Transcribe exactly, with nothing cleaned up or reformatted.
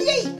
Yay!